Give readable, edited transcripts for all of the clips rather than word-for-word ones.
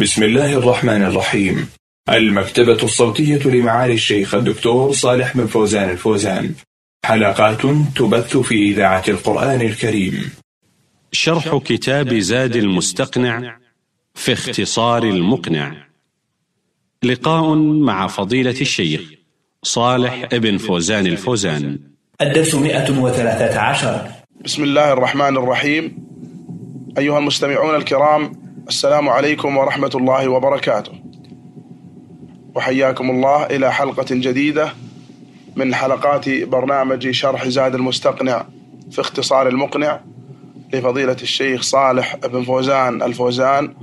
بسم الله الرحمن الرحيم. المكتبة الصوتية لمعالي الشيخ الدكتور صالح بن فوزان الفوزان، حلقات تبث في إذاعة القرآن الكريم. شرح كتاب زاد المستقنع في اختصار المقنع، لقاء مع فضيلة الشيخ صالح بن فوزان الفوزان. الدرس 113. بسم الله الرحمن الرحيم. أيها المستمعون الكرام، السلام عليكم ورحمة الله وبركاته، وحياكم الله إلى حلقة جديدة من حلقات برنامج شرح زاد المستقنع في اختصار المقنع لفضيلة الشيخ صالح بن فوزان الفوزان،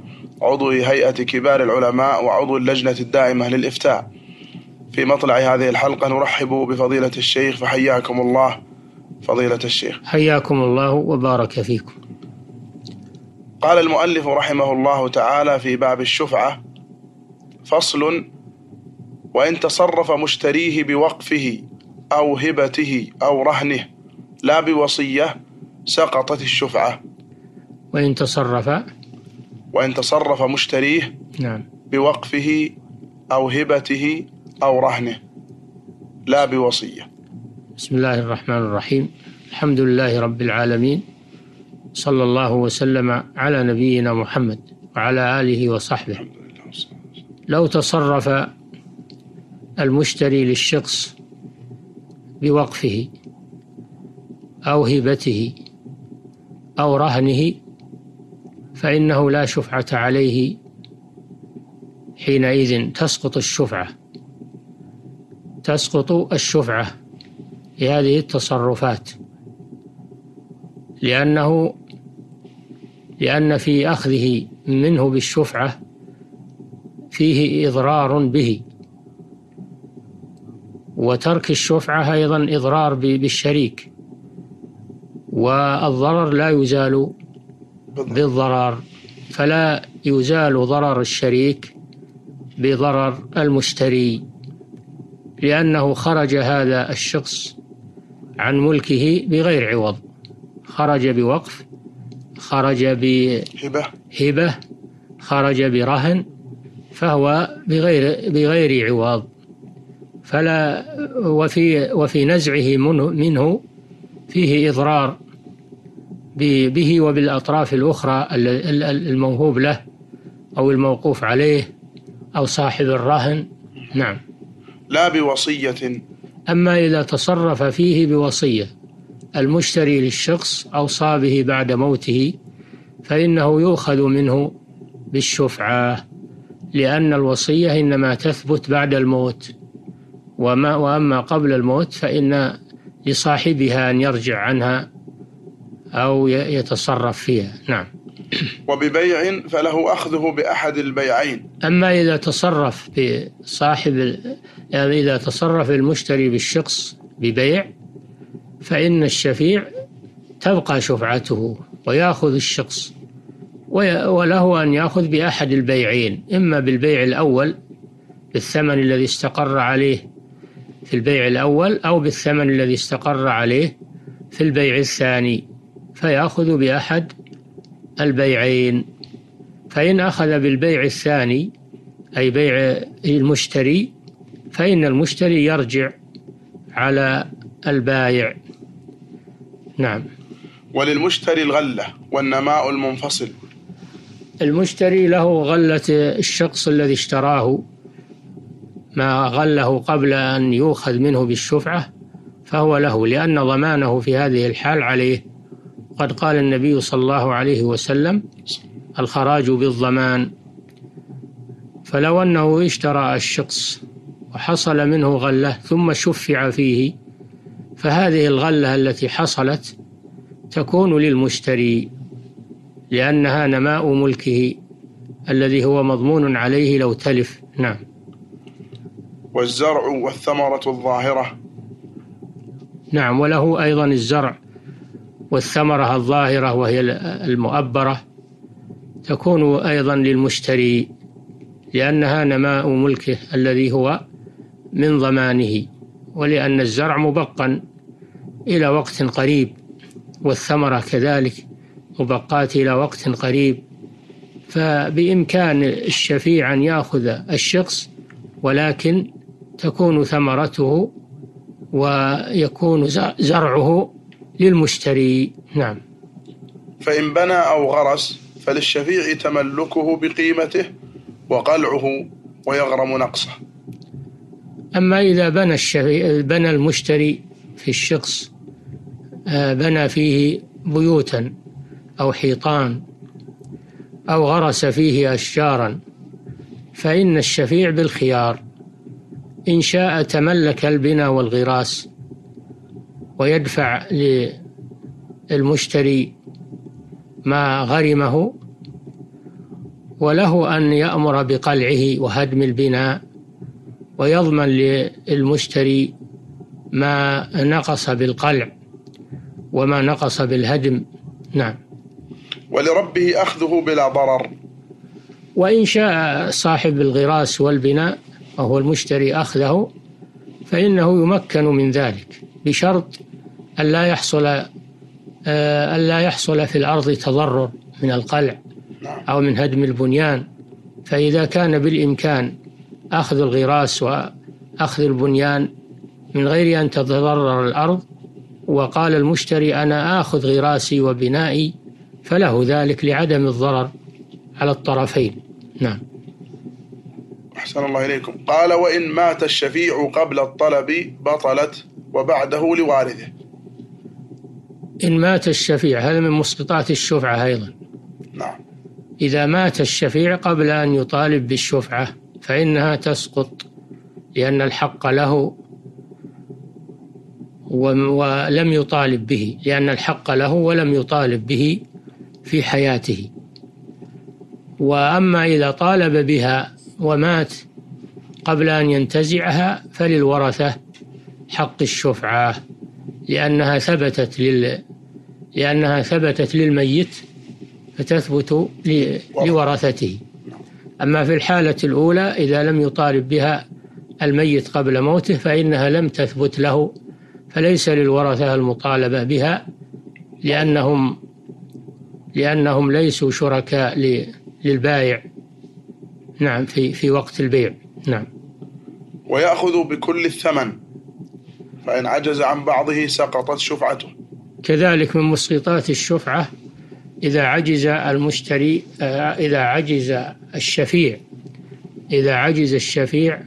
عضو هيئة كبار العلماء وعضو اللجنة الدائمة للإفتاء. في مطلع هذه الحلقة نرحب بفضيلة الشيخ، فحياكم الله فضيلة الشيخ. حياكم الله وبارك فيكم. قال المؤلف رحمه الله تعالى في باب الشفعة: فصل: وإن تصرف مشتريه بوقفه أو هبته أو رهنه لا بوصية سقطت الشفعة. وإن تصرف مشتريه، نعم، بوقفه أو هبته أو رهنه لا بوصية. بسم الله الرحمن الرحيم. الحمد لله رب العالمين، صلى الله وسلم على نبينا محمد وعلى آله وصحبه. لو تصرف المشتري للشخص بوقفه أو هبته أو رهنه فإنه لا شفعة عليه حينئذ، تسقط الشفعة لهذه التصرفات، لأن في أخذه منه بالشفعة فيه إضرار به، وترك الشفعة أيضا إضرار بالشريك، والضرر لا يزال بالضرر، فلا يزال ضرر الشريك بضرر المشتري، لأنه خرج هذا الشخص عن ملكه بغير عوض، خرج بوقف، خرج بهبة، خرج برهن، فهو بغير عوض. فلا وفي نزعه منه فيه إضرار به وبالأطراف الأخرى، الموهوب له أو الموقوف عليه أو صاحب الرهن. نعم، لا بوصية. أما إذا تصرف فيه بوصية المشتري للشخص أوصى به بعد موته فإنه يؤخذ منه بالشفعة، لأن الوصية إنما تثبت بعد الموت، وأما قبل الموت فإن لصاحبها أن يرجع عنها أو يتصرف فيها. نعم. وببيع فله أخذه بأحد البيعين. أما إذا تصرف المشتري بالشخص ببيع فإن الشفيع تبقى شفعته، ويأخذ الشخص، وله أن يأخذ بأحد البيعين، إما بالبيع الأول بالثمن الذي استقر عليه في البيع الأول، أو بالثمن الذي استقر عليه في البيع الثاني، فيأخذ بأحد البيعين. فإن أخذ بالبيع الثاني أي بيع المشتري فإن المشتري يرجع على البائع. نعم. وللمشتري الغلة والنماء المنفصل. المشتري له غلة الشخص الذي اشتراه، ما غله قبل أن يؤخذ منه بالشفعة فهو له، لأن ضمانه في هذه الحال عليه، قد قال النبي صلى الله عليه وسلم: الخراج بالضمان. فلو أنه اشترى الشخص وحصل منه غلة ثم شفع فيه، فهذه الغلة التي حصلت تكون للمشتري، لأنها نماء ملكه الذي هو مضمون عليه لو تلف. نعم. والزرع والثمرة الظاهرة. نعم، وله أيضا الزرع والثمرة الظاهرة وهي المؤبرة، تكون أيضا للمشتري، لأنها نماء ملكه الذي هو من ضمانه، ولأن الزرع مبقى إلى وقت قريب، والثمرة كذلك مبقات إلى وقت قريب، فبإمكان الشفيع أن يأخذ الشخص، ولكن تكون ثمرته ويكون زرعه للمشتري. نعم. فإن بنى أو غرس فللشفيع تملكه بقيمته وقلعه ويغرم نقصه. أما إذا بنى المشتري في الشخص، بنى فيه بيوتا أو حيطان أو غرس فيه أشجارا، فإن الشفيع بالخيار، إن شاء تملك البناء والغراس ويدفع للمشتري ما غرمه، وله أن يأمر بقلعه وهدم البناء، ويضمن للمشتري ما نقص بالقلع وما نقص بالهدم. نعم. ولربه أخذه بلا ضرر. وإن شاء صاحب الغراس والبناء وهو المشتري أخذه فإنه يمكن من ذلك، بشرط ألا يحصل في الأرض تضرر من القلع أو من هدم البنيان. فإذا كان بالإمكان أخذ الغراس وأخذ البنيان من غير أن تتضرر الأرض، وقال المشتري أنا آخذ غراسي وبنائي، فله ذلك لعدم الضرر على الطرفين. نعم. أحسن الله إليكم. قال وإن مات الشفيع قبل الطلب بطلت وبعده لوارثه. إن مات الشفيع، هذا من مسقطات الشفعة أيضا. نعم. إذا مات الشفيع قبل أن يطالب بالشفعة فإنها تسقط، لأن الحق له ولم يطالب به، لأن الحق له ولم يطالب به في حياته. وأما إذا طالب بها ومات قبل أن ينتزعها فللورثة حق الشفعة، لأنها ثبتت للميت فتثبت لورثته. أما في الحالة الأولى إذا لم يطالب بها الميت قبل موته فإنها لم تثبت له، فليس للورثة المطالبة بها، لأنهم ليسوا شركاء للبائع. نعم، في وقت البيع. نعم. ويأخذ بكل الثمن، فإن عجز عن بعضه سقطت شفعته. كذلك من مسقطات الشفعة إذا عجز الشفيع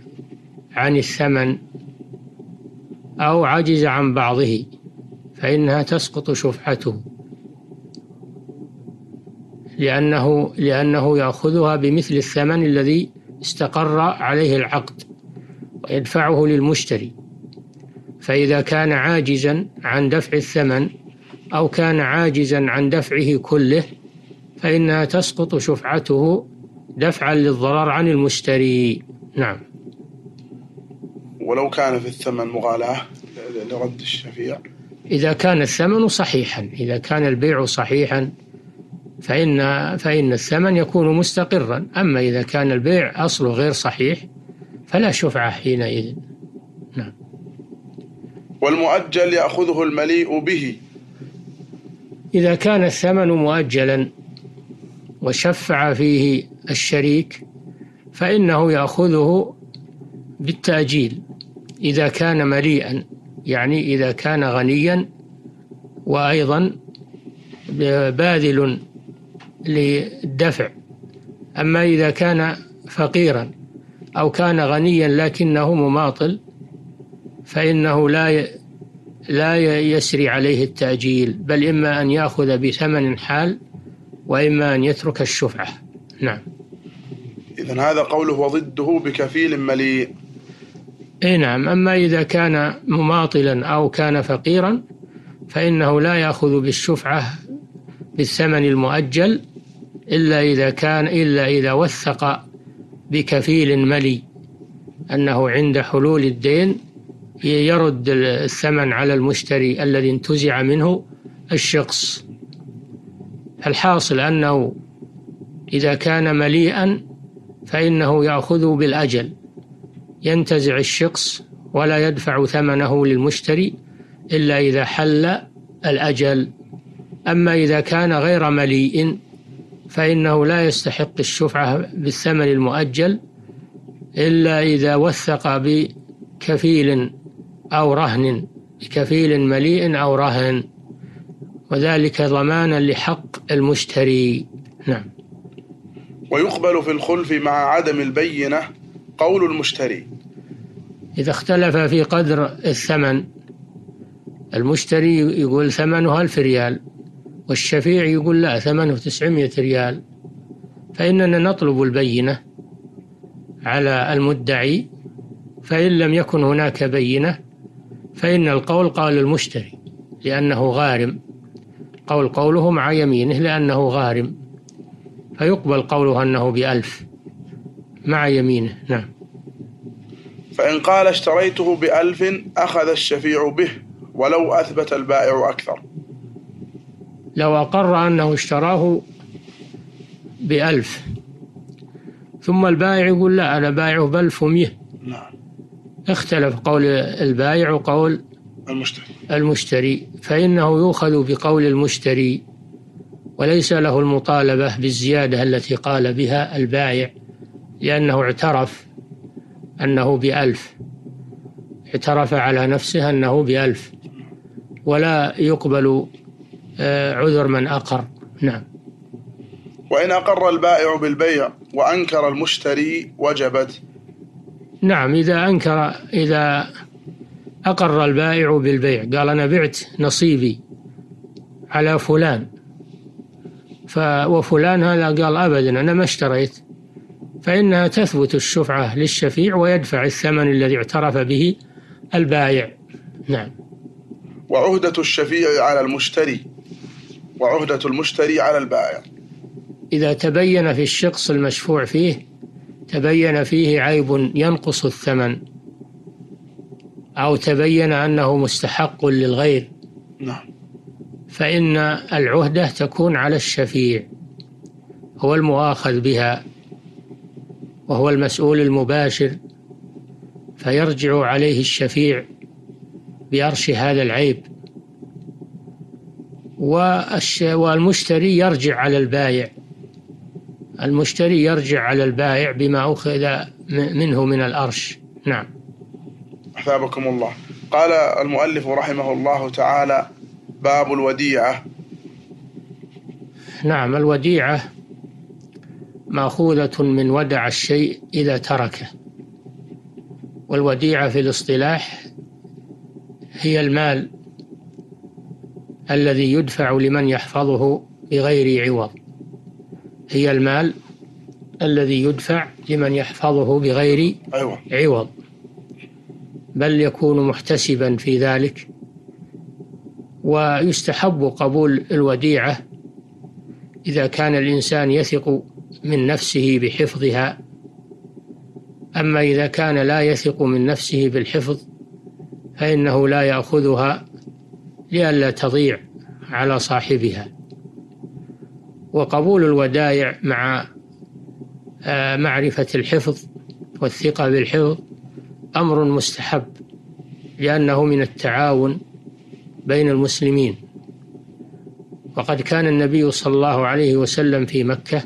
عن الثمن أو عجز عن بعضه فإنها تسقط شفعته، لأنه يأخذها بمثل الثمن الذي استقر عليه العقد ويدفعه للمشتري. فإذا كان عاجزا عن دفع الثمن أو كان عاجزا عن دفعه كله فإنها تسقط شفعته دفعا للضرر عن المشتري. نعم. ولو كان في الثمن مغالاة لرد الشفيع، إذا كان الثمن صحيحا، إذا كان البيع صحيحا فإن الثمن يكون مستقرا. أما إذا كان البيع أصله غير صحيح فلا شفعة حينئذ. نعم. والمؤجل يأخذه المليء به. إذا كان الثمن مؤجلا وشفع فيه الشريك فإنه يأخذه بالتأجيل إذا كان مليئا، يعني إذا كان غنيا وأيضا باذل للدفع. أما إذا كان فقيرا أو كان غنيا لكنه مماطل فإنه لا يسري عليه التأجيل، بل إما أن يأخذ بثمن حال وإما أن يترك الشفعة. نعم. إذن هذا قوله وضده بكفيل مليء. أي نعم. أما إذا كان مماطلا أو كان فقيرا فإنه لا يأخذ بالشفعة بالثمن المؤجل إلا إذا وثق بكفيل ملي أنه عند حلول الدين يرد الثمن على المشتري الذي انتزع منه الشخص. الحاصل أنه إذا كان مليئا فإنه يأخذ بالأجل، ينتزع الشخص ولا يدفع ثمنه للمشتري إلا إذا حل الأجل. أما إذا كان غير مليء فإنه لا يستحق الشفعة بالثمن المؤجل إلا إذا وثق بكفيل أو رهن، بكفيل مليء أو رهن، وذلك ضمانا لحق المشتري. نعم. ويقبل في الخلف مع عدم البينة قول المشتري إذا اختلف في قدر الثمن. المشتري يقول ثمنها 1000 ريال، والشفيع يقول لا، ثمنه 900 ريال، فإننا نطلب البينة على المدعي، فإن لم يكن هناك بينة فإن القول قال المشتري لأنه غارم، قوله مع يمينه لأنه غارم، فيقبل قوله أنه ب1000 مع يمينه. نعم. فإن قال اشتريته ب1000 أخذ الشفيع به ولو أثبت البائع أكثر. لو أقر أنه اشتراه ب1000 ثم البائع يقول لا، أنا بايعه ب1100. نعم. اختلف قول البائع وقول المشتري فإنه يؤخذ بقول المشتري، وليس له المطالبة بالزيادة التي قال بها البائع، لأنه اعترف أنه ب1000، اعترف على نفسه أنه ب1000، ولا يقبل عذر من أقر. نعم. وإن أقر البائع بالبيع وأنكر المشتري وجبت. نعم. إذا أقر البائع بالبيع، قال أنا بعت نصيبي على فلان، وفلان هذا قال أبدا أنا ما اشتريت، فإنها تثبت الشفعة للشفيع ويدفع الثمن الذي اعترف به البائع. نعم. وعهدة الشفيع على المشتري وعهدة المشتري على البائع. إذا تبين في الشخص المشفوع فيه عيب ينقص الثمن، أو تبين أنه مستحق للغير، فإن العهدة تكون على الشفيع، هو المؤاخذ بها وهو المسؤول المباشر، فيرجع عليه الشفيع بأرش هذا العيب، والمشتري يرجع على البائع، بما أخذ منه من الأرش. نعم. أحبابكم الله. قال المؤلف رحمه الله تعالى: باب الوديعة. نعم. الوديعة مأخوذة من ودع الشيء إذا تركه، والوديعة في الاصطلاح هي المال الذي يدفع لمن يحفظه بغير عوض، بل يكون محتسبا في ذلك. ويستحب قبول الوديعة إذا كان الإنسان يثق من نفسه بحفظها، أما إذا كان لا يثق من نفسه بالحفظ فإنه لا يأخذها لئلا تضيع على صاحبها. وقبول الودائع مع معرفة الحفظ والثقة بالحفظ أمر مستحب، لأنه من التعاون بين المسلمين. وقد كان النبي صلى الله عليه وسلم في مكة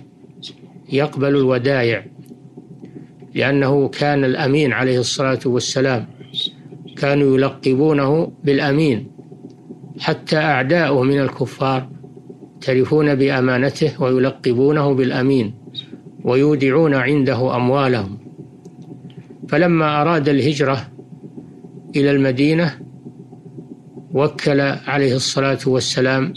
يقبل الودائع، لأنه كان الأمين عليه الصلاة والسلام، كانوا يلقبونه بالأمين، حتى أعداؤه من الكفار يعترفون بأمانته ويلقبونه بالأمين ويودعون عنده أموالهم. فلما أراد الهجرة إلى المدينة وكل عليه الصلاة والسلام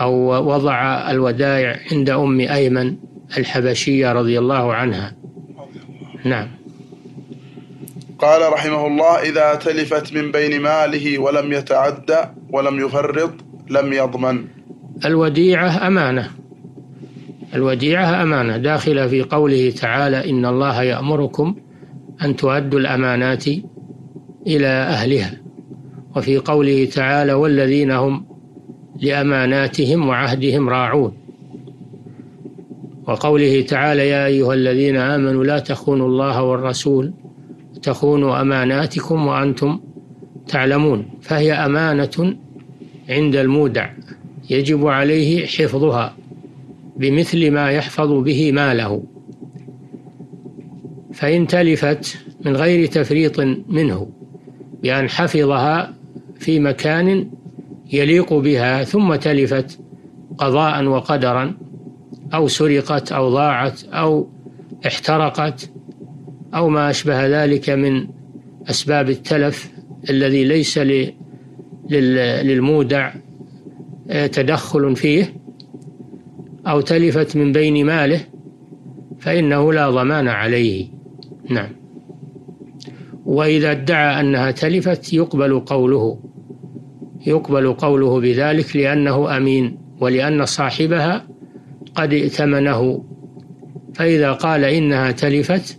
أو وضع الودائع عند أم أيمن الحبشية رضي الله عنها. نعم. قال رحمه الله: إذا تلفت من بين ماله ولم يتعدى ولم يفرط لم يضمن. الوديعة أمانة، داخلة في قوله تعالى: إن الله يأمركم أن تؤدوا الأمانات إلى أهلها، وفي قوله تعالى: والذين هم لأماناتهم وعهدهم راعون، وقوله تعالى: يا أيها الذين آمنوا لا تخونوا الله والرسول تخونوا أماناتكم وأنتم تعلمون. فهي أمانة عند المودع يجب عليه حفظها بمثل ما يحفظ به ماله، فإن تلفت من غير تفريط منه بأن حفظها في مكان يليق بها ثم تلفت قضاء وقدرا، أو سرقت أو ضاعت أو احترقت أو ما أشبه ذلك من أسباب التلف الذي ليس للمودع تدخل فيه، أو تلفت من بين ماله، فإنه لا ضمان عليه. نعم. وإذا ادعى أنها تلفت يقبل قوله بذلك، لأنه أمين ولأن صاحبها قد ائتمنه، فإذا قال إنها تلفت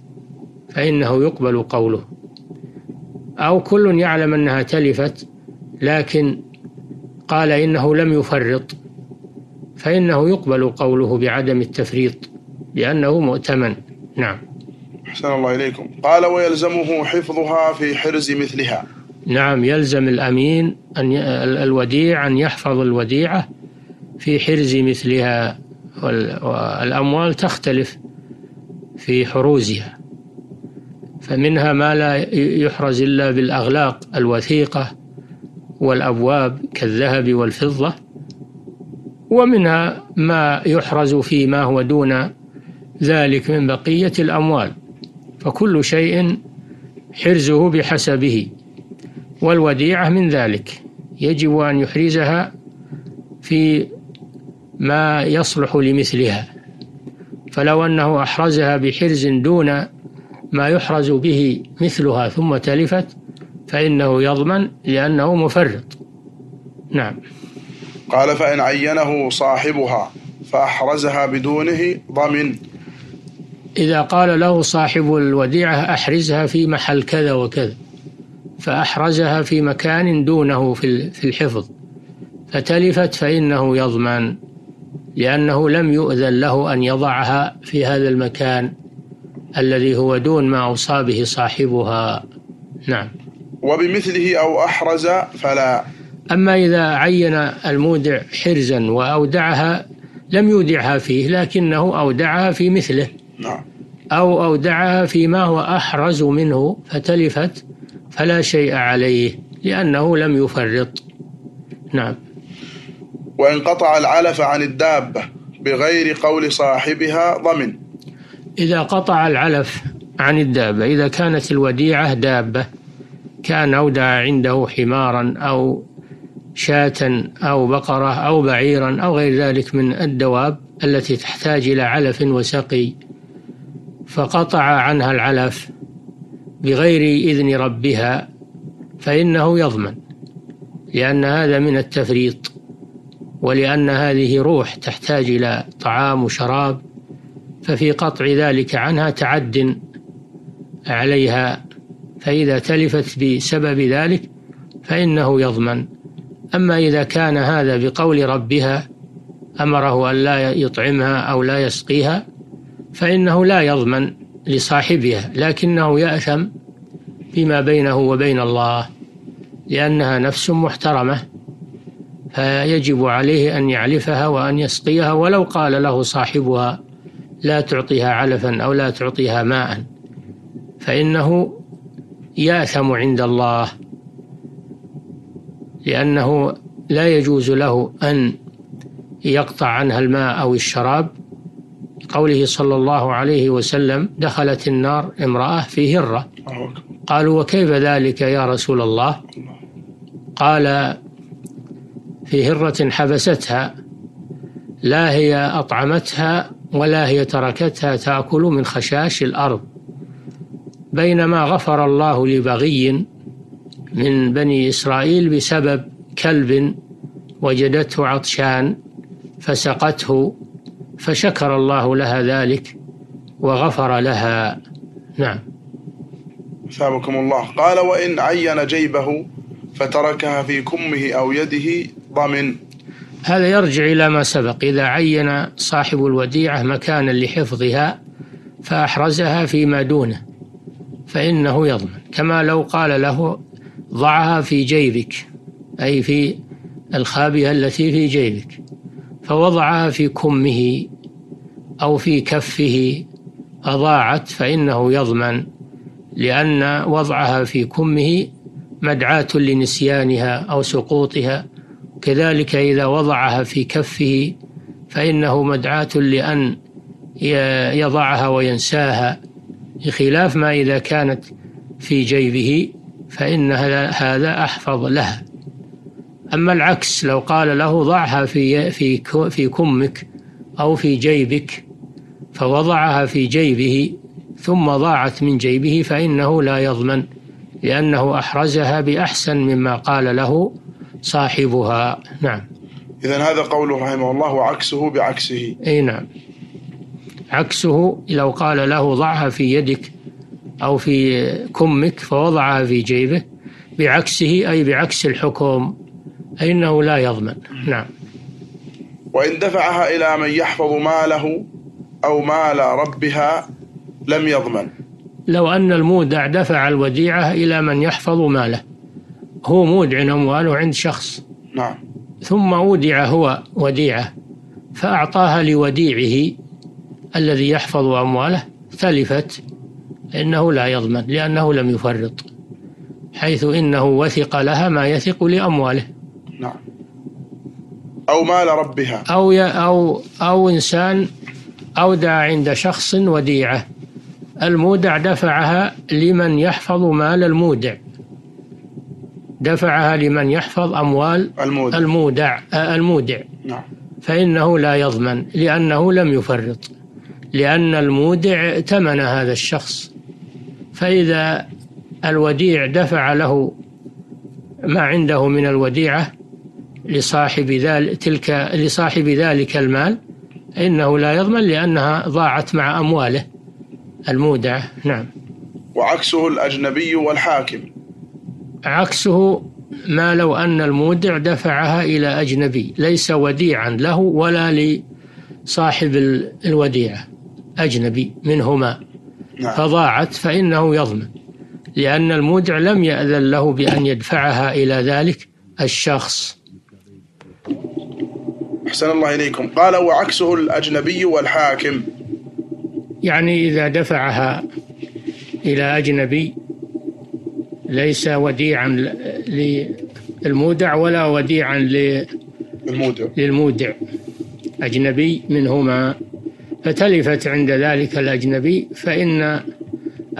فإنه يقبل قوله. أو كل يعلم أنها تلفت لكن قال إنه لم يفرط، فإنه يقبل قوله بعدم التفريط لأنه مؤتمن. نعم. أحسن الله إليكم. قال ويلزمه حفظها في حرز مثلها. نعم، يلزم الأمين الوديع أن يحفظ الوديعة في حرز مثلها، والأموال تختلف في حروزها، فمنها ما لا يحرز إلا بالأغلاق الوثيقة والأبواب كالذهب والفضة، ومنها ما يحرز فيما هو دون ذلك من بقية الأموال، فكل شيء حرزه بحسبه، والوديعة من ذلك يجب أن يحرزها في ما يصلح لمثلها، فلو أنه أحرزها بحرز دون ما يحرز به مثلها ثم تلفت فإنه يضمن لأنه مفرط. نعم. قال فإن عينه صاحبها فأحرزها بدونه ضمن. إذا قال له صاحب الوديعة أحرزها في محل كذا وكذا، فأحرزها في مكان دونه في الحفظ فتلفت، فإنه يضمن لأنه لم يؤذن له أن يضعها في هذا المكان الذي هو دون ما أوصى به صاحبها. نعم. وبمثله أو أحرز فلا. أما إذا عين المودع حرزا وأودعها لم يودعها فيه لكنه أودعها في مثله، نعم، أو أودعها فيما هو أحرز منه فتلفت، فلا شيء عليه لأنه لم يفرط. نعم. وإن قطع العلف عن الدابة بغير قول صاحبها ضمن. إذا قطع العلف عن الدابة، إذا كانت الوديعة دابة، كان أودع عنده حمارا أو شاة أو بقرة أو بعيرا أو غير ذلك من الدواب التي تحتاج إلى علف وسقي، فقطع عنها العلف بغير إذن ربها، فإنه يضمن لأن هذا من التفريط، ولأن هذه روح تحتاج إلى طعام وشراب، ففي قطع ذلك عنها تعد عليها، فإذا تلفت بسبب ذلك فإنه يضمن. أما إذا كان هذا بقول ربها أمره أن لا يطعمها أو لا يسقيها فإنه لا يضمن لصاحبها، لكنه يأثم فيما بينه وبين الله، لأنها نفس محترمة، فيجب عليه أن يعلفها وأن يسقيها، ولو قال له صاحبها لا تعطيها علفا أو لا تعطيها ماء، فإنه يأثم عند الله، لأنه لا يجوز له أن يقطع عنها الماء أو الشراب، قوله صلى الله عليه وسلم دخلت النار امرأة في هرة، قالوا وكيف ذلك يا رسول الله؟ قال في هرة حبستها لا هي أطعمتها ولا هي تركتها تأكل من خشاش الأرض، بينما غفر الله لبغي من بني إسرائيل بسبب كلب وجدته عطشان فسقته، فشكر الله لها ذلك وغفر لها. نعم. أثابكم الله. قال وإن عين جيبه فتركها في كمه أو يده ضمن. هذا يرجع إلى ما سبق، إذا عين صاحب الوديعة مكانا لحفظها فأحرزها فيما دونه فإنه يضمن، كما لو قال له ضعها في جيبك، أي في الخابئة التي في جيبك، فوضعها في كمه أو في كفه أضاعت فإنه يضمن، لأن وضعها في كمه مدعاة لنسيانها أو سقوطها، كذلك إذا وضعها في كفه فإنه مدعاة لأن يضعها وينساها، بخلاف ما إذا كانت في جيبه فإن هذا أحفظ لها. أما العكس، لو قال له ضعها في كمك أو في جيبك فوضعها في جيبه ثم ضاعت من جيبه فإنه لا يضمن، لأنه أحرزها بأحسن مما قال له صاحبها. نعم. إذن هذا قوله رحمه الله وعكسه بعكسه. أي نعم، عكسه لو قال له ضعها في يدك أو في كمك فوضعها في جيبه، بعكسه أي بعكس الحكم، أي إنه لا يضمن. نعم. وإن دفعها إلى من يحفظ ماله أو مال ربها لم يضمن. لو أن المودع دفع الوديعة إلى من يحفظ ماله، هو مودع أمواله عند شخص. نعم. ثم أودع هو وديعة فأعطاها لوديعه الذي يحفظ أمواله، تلفت، إنه لا يضمن لأنه لم يفرط، حيث إنه وثق لها ما يثق لأمواله. نعم. أو مال ربها، أو إنسان أودع عند شخص وديعة، المودع دفعها لمن يحفظ مال المودع، دفعها لمن يحفظ أموال المودع. نعم. فإنه لا يضمن لأنه لم يفرط، لأن المودع ائتمن هذا الشخص، فإذا الوديع دفع له ما عنده من الوديعة لصاحب ذلك المال، إنه لا يضمن لأنها ضاعت مع أمواله المودع. نعم. وعكسه الأجنبي والحاكم. عكسه ما لو أن المودع دفعها إلى أجنبي ليس وديعا له ولا لصاحب الوديعة، أجنبي منهما. نعم. فضاعت فإنه يضمن، لأن المودع لم يأذن له بأن يدفعها إلى ذلك الشخص. أحسن الله إليكم. قال وعكسه الأجنبي والحاكم، يعني إذا دفعها إلى أجنبي ليس وديعا للمودع ولا وديعا للمودع، أجنبي منهما، فتلفت عند ذلك الأجنبي، فإن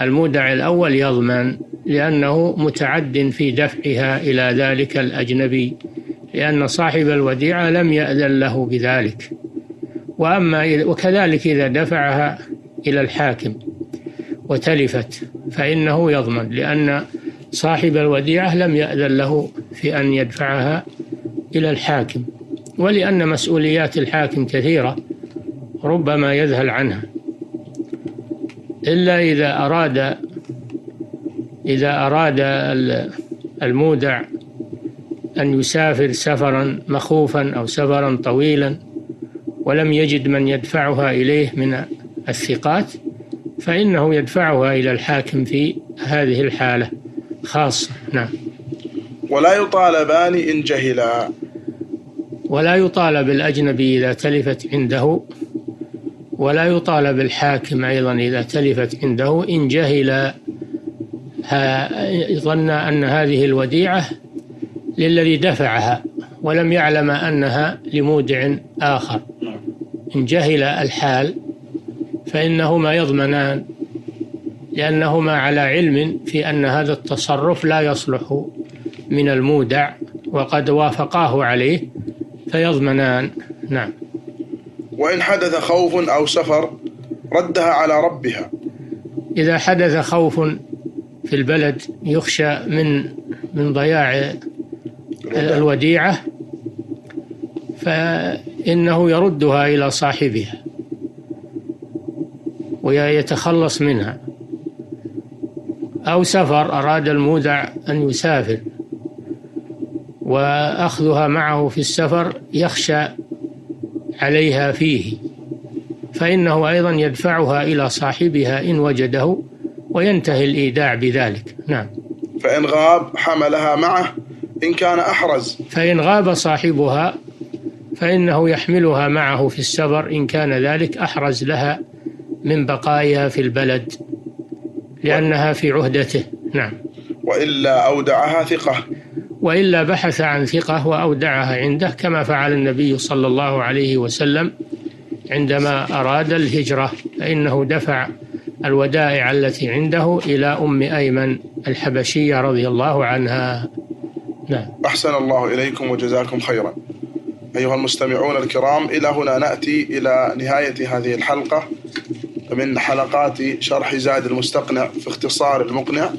المودع الأول يضمن لأنه متعد في دفعها إلى ذلك الأجنبي، لأن صاحب الوديعة لم يأذن له بذلك. وكذلك إذا دفعها إلى الحاكم وتلفت فإنه يضمن، لأن صاحب الوديعة لم يأذن له في أن يدفعها إلى الحاكم، ولأن مسؤوليات الحاكم كثيرة ربما يذهل عنها، إلا إذا أراد المودع أن يسافر سفرا مخوفا أو سفرا طويلا ولم يجد من يدفعها إليه من الثقات، فإنه يدفعها إلى الحاكم في هذه الحالة خاصة. نعم. ولا يطالبان إن جهلا. ولا يطالب الأجنبي إذا تلفت عنده، ولا يطالب الحاكم أيضا إذا تلفت عنده إن جهل، ظن أن هذه الوديعة للذي دفعها ولم يعلم أنها لمودع آخر. إن جهل الحال فإنهما يضمنان، لأنهما على علم في أن هذا التصرف لا يصلح من المودع وقد وافقاه عليه، فيضمنان. نعم. وإن حدث خوف أو سفر ردها على ربها. إذا حدث خوف في البلد يخشى من ضياع الوديعة فإنه يردها إلى صاحبها ويتخلص منها، أو سفر أراد المودع أن يسافر وأخذها معه في السفر يخشى عليها فيه، فإنه أيضا يدفعها إلى صاحبها إن وجده وينتهي الإيداع بذلك. نعم. فإن غاب حملها معه إن كان أحرز. فإن غاب صاحبها فإنه يحملها معه في السفر إن كان ذلك أحرز لها من بقايا في البلد لأنها في عهدته. نعم. وإلا أودعها ثقة. وإلا بحث عن ثقة وأودعها عنده، كما فعل النبي صلى الله عليه وسلم عندما أراد الهجرة، فإنه دفع الودائع التي عنده إلى أم أيمن الحبشية رضي الله عنها. نعم. أحسن الله إليكم وجزاكم خيرا. أيها المستمعون الكرام، إلى هنا نأتي إلى نهاية هذه الحلقة من حلقات شرح زاد المستقنع في اختصار المقنع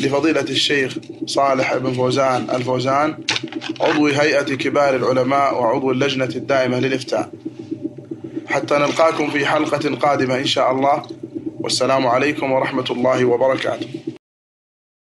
لفضيلة الشيخ صالح بن فوزان الفوزان، عضو هيئة كبار العلماء وعضو اللجنة الدائمة للإفتاء. حتى نلقاكم في حلقة قادمة إن شاء الله، والسلام عليكم ورحمة الله وبركاته.